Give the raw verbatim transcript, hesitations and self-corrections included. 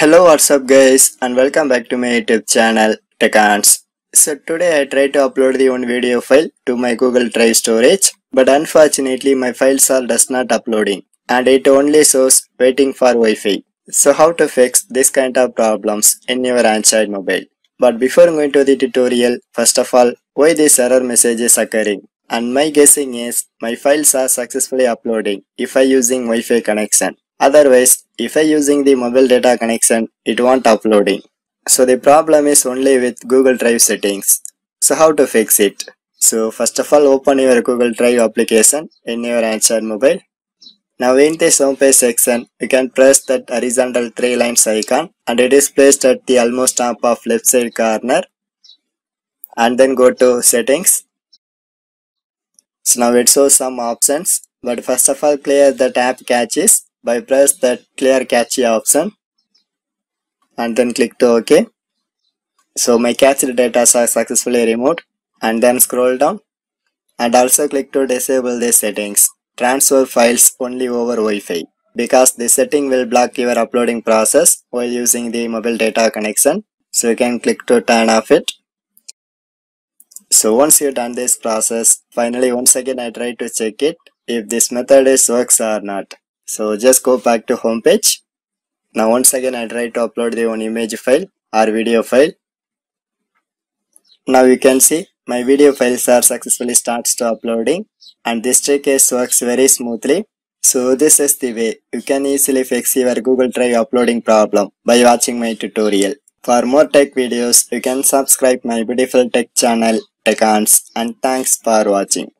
Hello, what's up guys, and welcome back to my YouTube channel TechAns. So today I tried to upload the one video file to my Google Drive storage, but unfortunately my files are just not uploading and it only shows waiting for Wi-Fi. So how to fix this kind of problems in your Android mobile. But before going to the tutorial, first of all, why this error message is occurring? And my guessing is my files are successfully uploading if I using Wi-Fi connection. Otherwise, if I using the mobile data connection, it won't uploading. So the problem is only with Google Drive settings. So how to fix it? So first of all, open your Google Drive application in your Android mobile. Now in this home page section, you can press that horizontal three lines icon and it is placed at the almost top of left side corner. And then go to settings. So now it shows some options, but first of all, clear the app caches by press that clear cache option and then click to OK. So my cached data are successfully removed, and then scroll down and also click to disable the settings transfer files only over Wi-Fi, because this setting will block your uploading process while using the mobile data connection. So you can click to turn off it. So once you done this process, finally once again I try to check it if this method is works or not. So just go back to home page. Now once again I try to upload the one image file or video file. Now you can see my video files are successfully starts to uploading, and this trick is works very smoothly. So this is the way you can easily fix your Google Drive uploading problem by watching my tutorial. For more tech videos, you can subscribe my beautiful tech channel TechAns, and thanks for watching.